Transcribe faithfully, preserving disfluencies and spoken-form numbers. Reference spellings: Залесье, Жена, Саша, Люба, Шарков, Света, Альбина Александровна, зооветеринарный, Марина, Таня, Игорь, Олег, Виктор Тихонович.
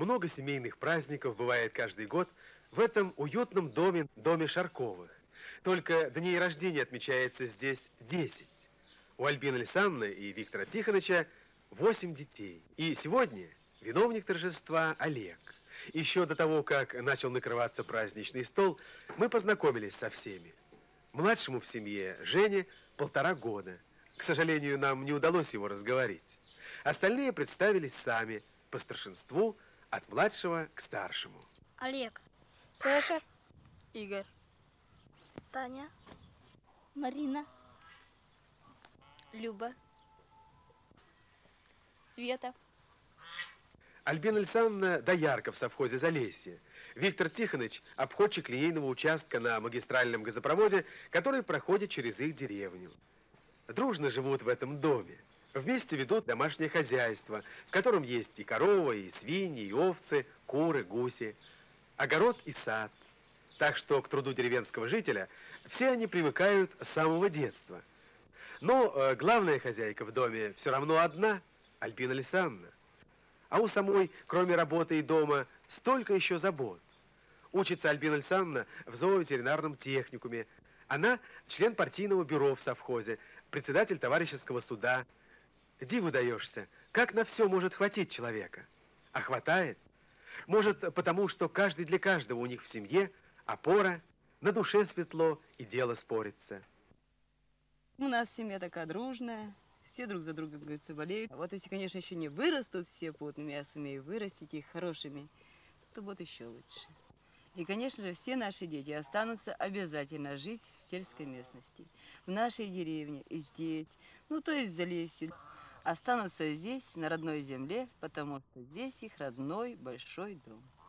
Много семейных праздников бывает каждый год в этом уютном доме, доме Шарковых. Только дней рождения отмечается здесь десять. У Альбины Александровны и Виктора Тихоновича восемь детей. И сегодня виновник торжества Олег. Еще до того, как начал накрываться праздничный стол, мы познакомились со всеми. Младшему в семье, Жене, полтора года. К сожалению, нам не удалось его разговорить. Остальные представились сами, по старшинству, от младшего к старшему. Олег, Саша, Игорь, Таня, Марина, Люба, Света. Альбина Александровна – доярка в совхозе «Залесье». Виктор Тихонович – обходчик линейного участка на магистральном газопроводе, который проходит через их деревню. Дружно живут в этом доме. Вместе ведут домашнее хозяйство, в котором есть и корова, и свиньи, и овцы, куры, гуси, огород и сад. Так что к труду деревенского жителя все они привыкают с самого детства. Но э, главная хозяйка в доме все равно одна – Альбина Александровна. А у самой, кроме работы и дома, столько еще забот. Учится Альбина Александровна в зооветеринарном техникуме. Она член партийного бюро в совхозе, председатель товарищеского суда. Диву даешься, как на все может хватить человека. А хватает? Может, потому что каждый для каждого у них в семье опора, на душе светло и дело спорится. У нас семья такая дружная, все друг за другом, говорится, болеют. А вот если, конечно, еще не вырастут все плотными, я сумею вырастить их хорошими, то вот еще лучше. И, конечно же, все наши дети останутся обязательно жить в сельской местности, в нашей деревне, и здесь, ну, то есть в Залесье. Останутся здесь, на родной земле, потому что здесь их родной большой дом.